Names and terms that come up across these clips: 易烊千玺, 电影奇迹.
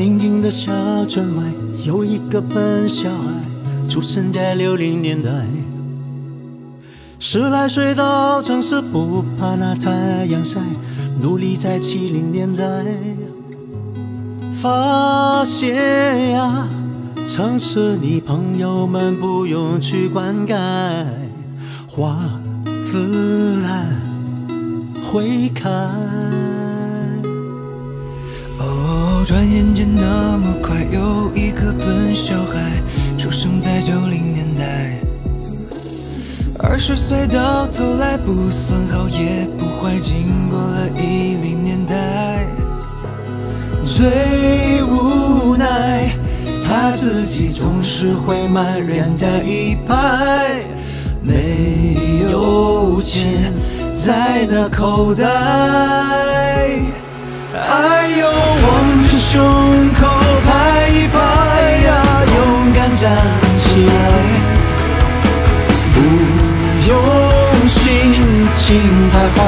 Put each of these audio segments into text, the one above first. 宁静的小镇外有一个笨小孩，出生在60年代。10来岁到城市，不怕那太阳晒，努力在70年代。发现呀，城市里朋友们不用去灌溉，花自然会开。 哦，转眼间那么快，有一个笨小孩，出生在90年代。20岁到头来不算好也不坏，经过了10年代，最无奈他自己总是会慢人家一拍，没有钱在那口袋。 哎呦，往着胸口拍一拍呀，勇敢站起来，不用心情太坏。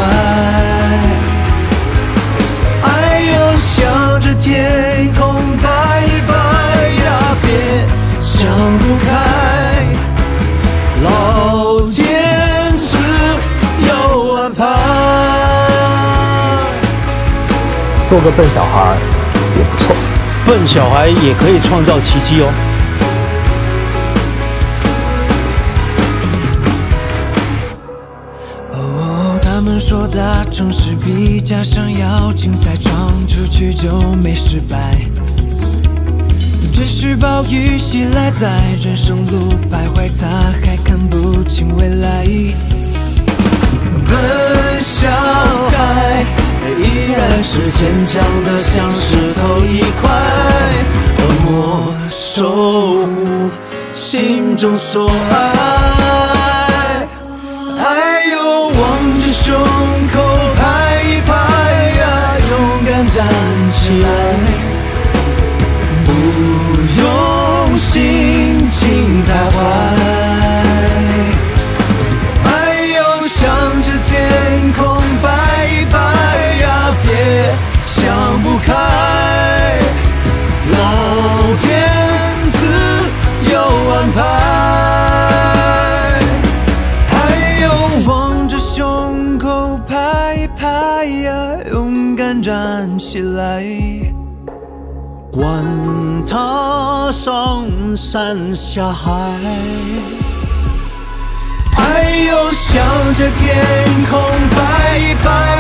哎呦，向着天空拜一拜呀，别想不开，老天自有安排。 做个笨小孩也不错，笨小孩也可以创造奇迹哦。哦，他们说大城市比家乡要精彩，闯出去就没失败。只是暴雨袭来，在人生路徘徊，他还看不清未来。笨小孩。 依然是坚强的，像石头一块。默默守护心中所爱。哎呦，往着胸口拍一拍呀，勇敢站起来，不用心情太坏。哎呦，向着天空拜一拜。 想不开，老天自有安排。还有，望着胸口拍一拍呀，勇敢站起来。管他上山下海，哎呦，向着天空拍一拍。